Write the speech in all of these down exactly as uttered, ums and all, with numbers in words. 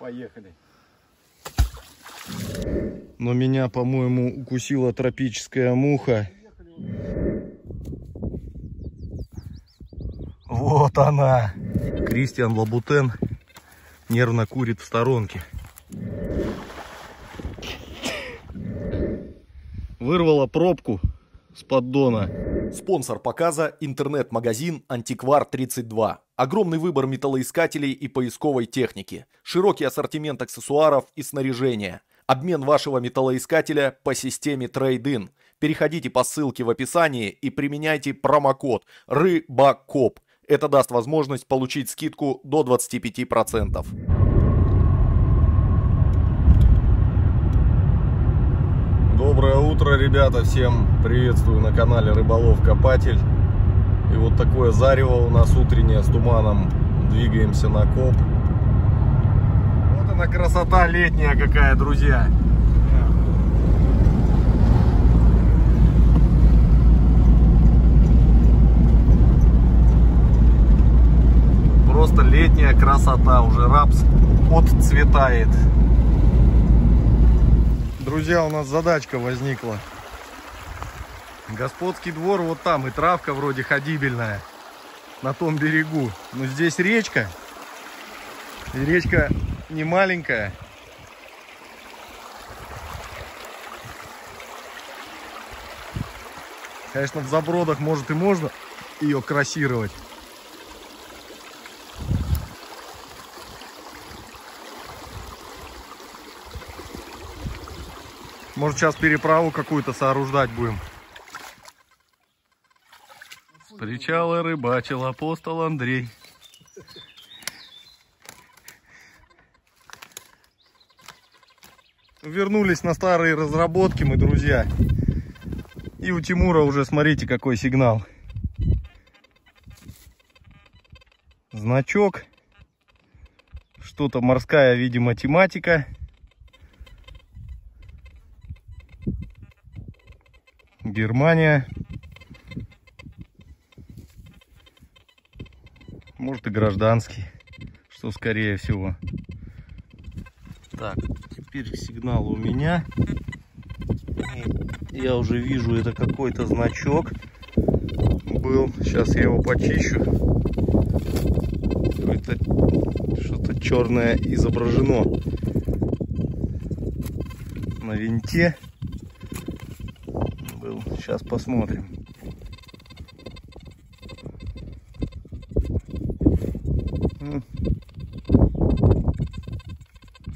Поехали. Но меня, по-моему, укусила тропическая муха. Вот она. Кристиан Лабутен нервно курит в сторонке. Вырвала пробку с поддона. Спонсор показа — интернет-магазин «Антиквар тридцать два». Огромный выбор металлоискателей и поисковой техники. Широкий ассортимент аксессуаров и снаряжения. Обмен вашего металлоискателя по системе трейд-ин. Переходите по ссылке в описании и применяйте промокод «Рыбакоп». Это даст возможность получить скидку до двадцати пяти процентов. Доброе утро, ребята! Всем приветствую на канале Рыболов-Копатель. И вот такое зарево у нас утреннее с туманом. Двигаемся на коп. Вот она красота летняя какая, друзья! Просто летняя красота, уже рапс отцветает. Друзья, у нас задачка возникла. Господский двор вот там, и травка вроде ходибельная на том берегу. Но здесь речка, и речка не маленькая. Конечно, в забродах, может, и можно ее кроссировать. Может, сейчас переправу какую-то сооруждать будем. С причала рыбачил апостол Андрей. Вернулись на старые разработки мы, друзья. И у Тимура уже, смотрите, какой сигнал. Значок. Что-то морская, видимо, тематика. Германия. Может, и гражданский, что скорее всего. Так, теперь сигнал у меня. Я уже вижу, это какой-то значок был. Сейчас я его почищу. Какое-то что-то черное изображено на винте. Сейчас посмотрим.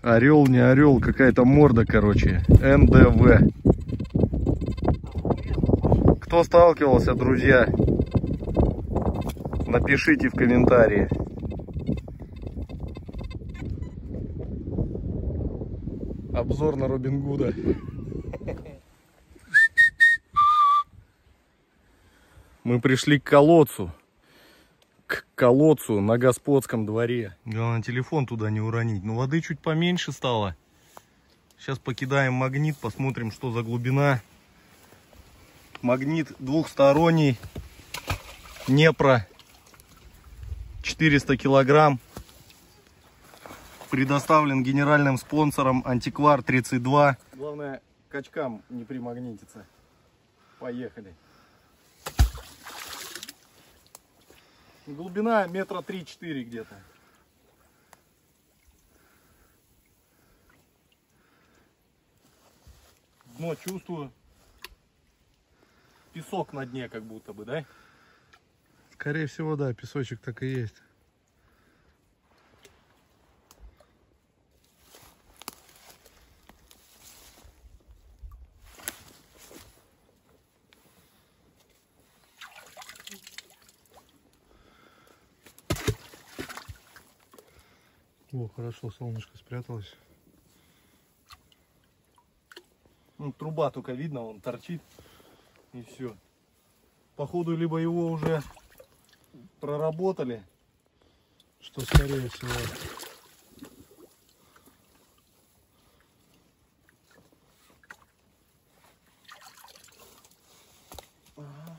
Орел, не орел, какая-то морда, короче. эн дэ вэ. Кто сталкивался, друзья? Напишите в комментарии. Обзор на Робин Гуда. Мы пришли к колодцу, к колодцу на господском дворе. Главное, телефон туда не уронить. Но воды чуть поменьше стало. Сейчас покидаем магнит, посмотрим, что за глубина. Магнит двухсторонний, Днепра, четыреста килограмм. Предоставлен генеральным спонсором «Антиквар тридцать два». Главное, к очкам не примагнититься. Поехали. Глубина метра три-четыре где-то. Дно чувствую. Песок на дне как будто бы, да? Скорее всего, да, песочек так и есть. О, хорошо, солнышко спряталось. Ну, труба только видно, он торчит. И все. Походу, либо его уже проработали. Что, скорее всего.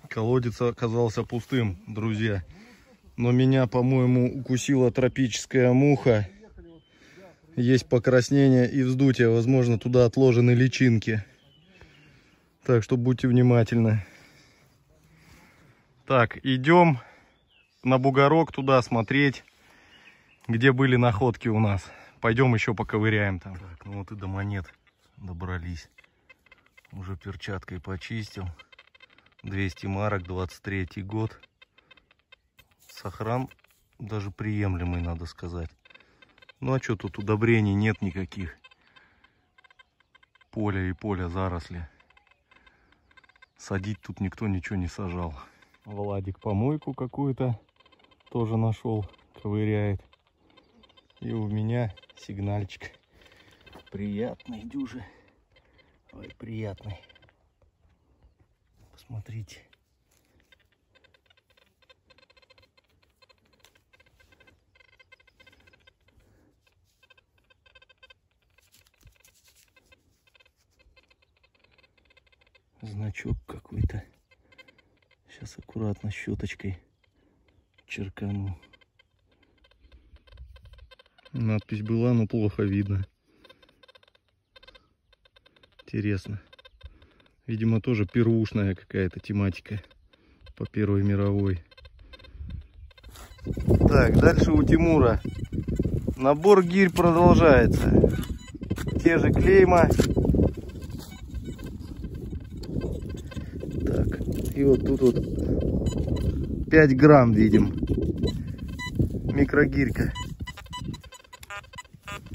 Колодец оказался пустым, друзья. Но меня, по-моему, укусила тропическая муха. есть покраснение и вздутие, возможно, туда отложены личинки. Так что будьте внимательны. Так, идем на бугорок туда смотреть, где были находки у нас. Пойдем еще поковыряем там. Так, ну вот и до монет добрались. Уже перчаткой почистил. двести марок, двадцать третий год. Сохран даже приемлемый, надо сказать. Ну а что, тут удобрений нет никаких. Поле и поле, заросли. Садить тут никто ничего не сажал. Владик помойку какую-то тоже нашел, ковыряет. И у меня сигнальчик. Приятный, дюжи. Ой, приятный. Посмотрите. Значок какой-то. Сейчас аккуратно щеточкой черкану. Надпись была, но плохо видно. Интересно. Видимо, тоже первушная какая-то тематика по Первой мировой. Так, дальше у Тимура. Набор гирь продолжается. Те же клейма. Так, и вот тут вот пять грамм видим. Микрогирька.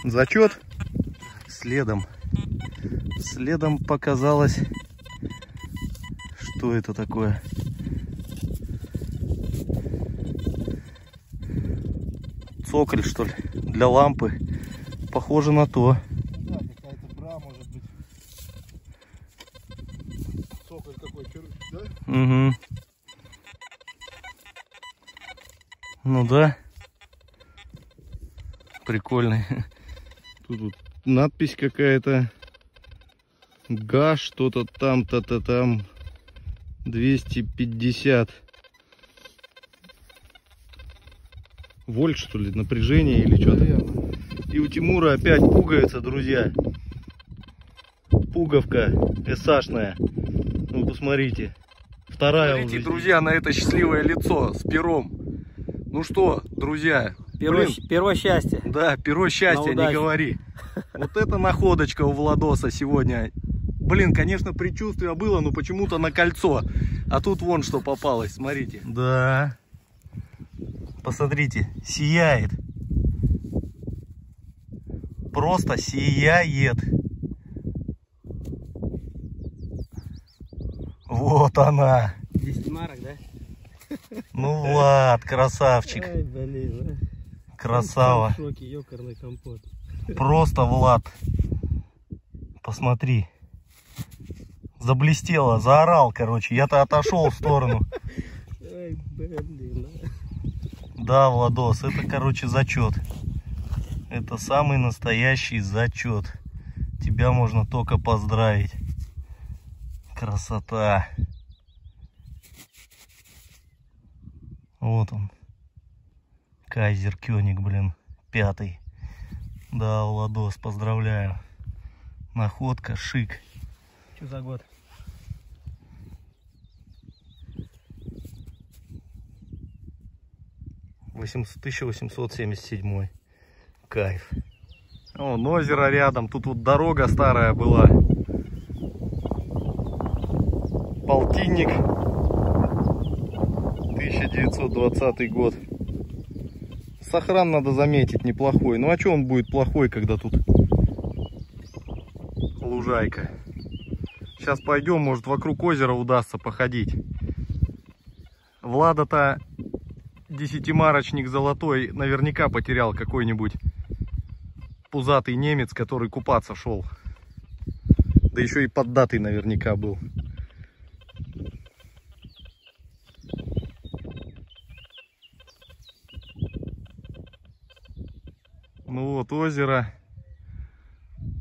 Зачет. Следом. Следом показалось, что это такое. Цоколь, что ли, для лампы. Похоже на то. Да, какая-то бра, может быть. Цоколь такой, да? Угу. Ну да. Прикольный. Тут вот надпись какая-то. Га, что-то там, то-то там. двести пятьдесят вольт, что ли, напряжение или что-то. И у Тимура опять пуговица, друзья. Пуговка эс-ашная. Ну, посмотрите. Вторая. Смотрите, уже, друзья, на это счастливое лицо с пером. Ну что, друзья. Перо, перо счастья. Да, перо счастья, не говори. Вот это находочка у Владоса сегодня. Блин, конечно, предчувствие было, но почему-то на кольцо. А тут вон что попалось, смотрите. Да. Посмотрите, сияет. Просто сияет. Вот она. десять марок, да? Ну, Влад, красавчик. Ай, блин, да. Красава. Ёкарный компот. Просто, Влад, посмотри. Заблестело, заорал, короче. Я-то отошел в сторону. Ай, блин. Да, Владос, это, короче, зачет. Это самый настоящий зачет. Тебя можно только поздравить. Красота. Вот он. Кайзер Кёник, блин, пятый. Да, Владос, поздравляю. Находка, шик. Что за год? тысяча восемьсот семьдесят седьмой. Кайф. О, озеро рядом. Тут вот дорога старая была. Полтинник. тысяча девятьсот двадцатый год. Сохран, надо заметить, неплохой. Ну а что он будет плохой, когда тут лужайка? Сейчас пойдем, может, вокруг озера удастся походить. Влада-то десятимарочник золотой наверняка потерял, какой-нибудь пузатый немец, который купаться шел. Да еще и поддатый наверняка был. Ну вот озеро,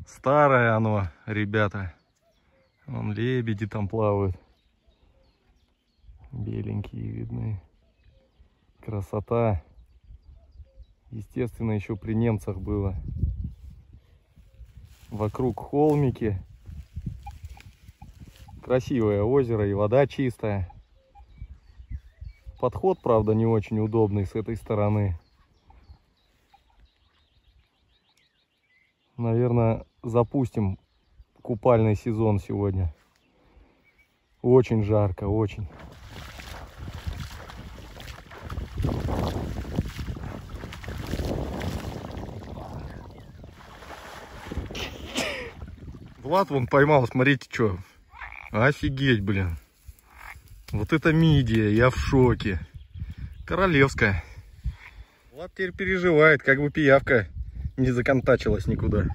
старое оно, ребята, вон лебеди там плавают, беленькие видны, красота, естественно, еще при немцах было, вокруг холмики. Красивое озеро и вода чистая. Подход, правда, не очень удобный с этой стороны. Наверное, запустим купальный сезон сегодня. Очень жарко, очень. Влад вон поймал, смотрите, что. Офигеть, блин. Вот это мидия, я в шоке. Королевская. Влад теперь переживает, как бы пиявка не законтачилась никуда.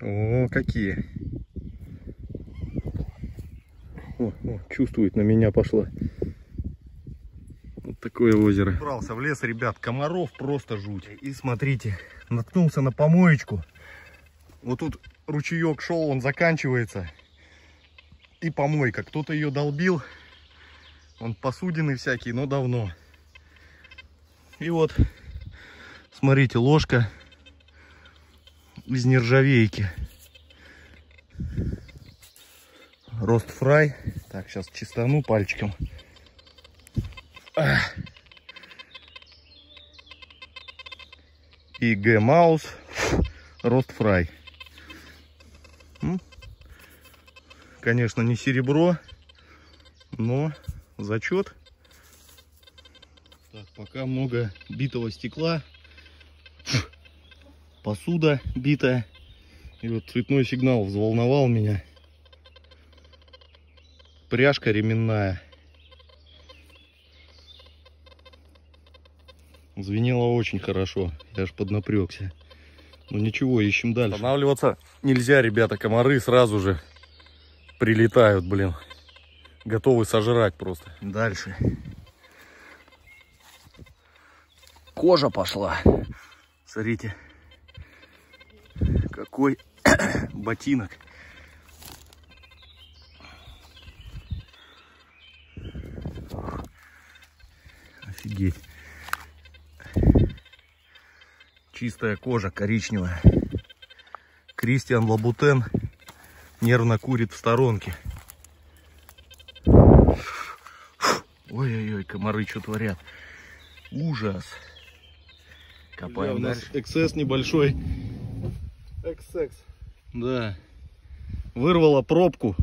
О, какие. О, о, чувствует, на меня пошла. Вот такое озеро. Убрался в лес, ребят, комаров просто жуть. И смотрите, наткнулся на помоечку. Вот тут ручеек шел, он заканчивается. И помойка. Кто-то ее долбил. Вон посудины всякие, но давно. И вот, смотрите, ложка из нержавейки. Ростфрай. Так, сейчас чистану пальчиком. И Гэмаус Ростфрай. Конечно, не серебро, но зачет. Так, пока много битого стекла. Посуда битая. И вот цветной сигнал взволновал меня. Пряжка ременная. Звенело очень хорошо. Я аж поднапрёкся. Ну ничего, ищем дальше. Останавливаться нельзя, ребята. Комары сразу же прилетают, блин. Готовы сожрать просто. Дальше. Кожа пошла. Смотрите. Какой ботинок. Офигеть. Чистая кожа, коричневая. Кристиан Лабутен нервно курит в сторонке. Ой-ой-ой, комары что творят. Ужас. Копаем. Бля, у нас дальше. Эксцесс небольшой. Эксцесс. Да. Вырвало пробку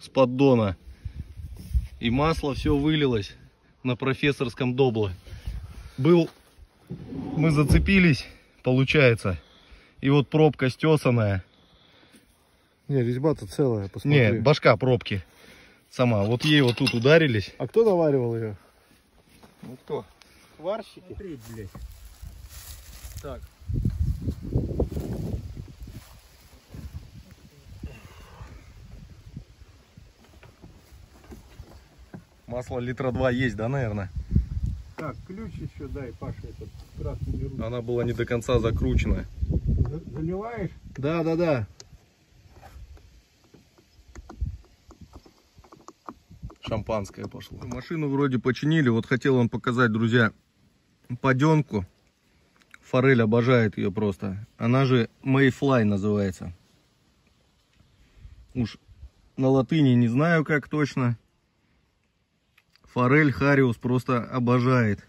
с поддона. И масло все вылилось на профессорском добле. Был... Мы зацепились, получается. И вот пробка стесанная. Не, резьба-то целая, посмотри. Нет, башка пробки сама. Вот ей вот тут ударились. А кто доваривал ее? Ну кто? Варщики? Смотри, блядь. Так. Масло литра два есть, да, наверное? Так, ключ еще дай, Паша, этот красный руль. Она была не до конца закручена. Заливаешь? Да, да, да. Шампанское пошло. Машину вроде починили. Вот хотел вам показать, друзья, поденку. Форель обожает ее просто. Она же Mayfly называется. Уж на латыни не знаю как точно. Форель Хариус просто обожает.